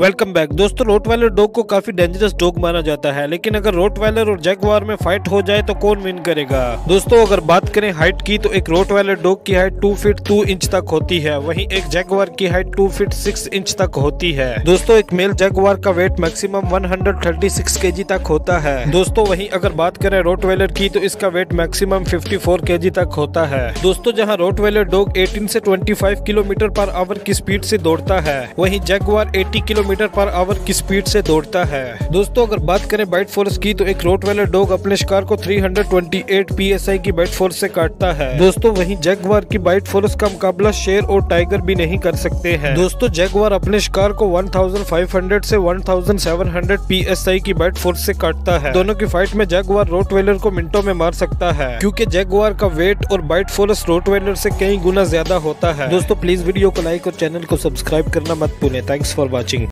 Welcome back दोस्तों। Rottweiler dog को काफी डेंजरस डॉग माना जाता है, लेकिन अगर रोटवाइलर और जैगुआर में फाइट हो जाए तो कौन विन करेगा। दोस्तों अगर बात करें हाइट की तो एक रोटवाइलर डॉग की हाइट 2 फीट 2 इंच तक होती है, वहीं एक जैगुआर की हाइट 2 फीट 6 इंच तक होती है। दोस्तों एक मेल जैगुआर का वेट मैक्सिमम 136 kg तक होता है। दोस्तों वहीं अगर बात करें रोटवाइलर की तो इसका वेट मैक्सिमम 54 kg तक होता है। दोस्तों जहाँ रोटवाइलर डॉग 18 से 25 किलोमीटर पर आवर की स्पीड से दौड़ता है, वहीं जैगुआर 80 किलोमीटर पर आवर की स्पीड से दौड़ता है। दोस्तों अगर बात करें बाइट फोर्स की तो एक रोटवाइलर डॉग अपने शिकार को 328 PSI की बाइट फोर्स से काटता है। दोस्तों वहीं जैगुआर की बाइट फोर्स का मुकाबला शेर और टाइगर भी नहीं कर सकते हैं। दोस्तों जैगुआर अपने शिकार को 1500 से 1700 PSI की बाइट फोर्स से काटता है। दोनों की फाइट में जैगुआर रोटवाइलर को मिनटों में मार सकता है, क्योंकि जैगुआर का वेट और बाइट फोर्स रोटवाइलर से कई गुना ज्यादा होता है। दोस्तों प्लीज वीडियो को लाइक और चैनल को सब्सक्राइब करना मत भूलें। Thanks for watching.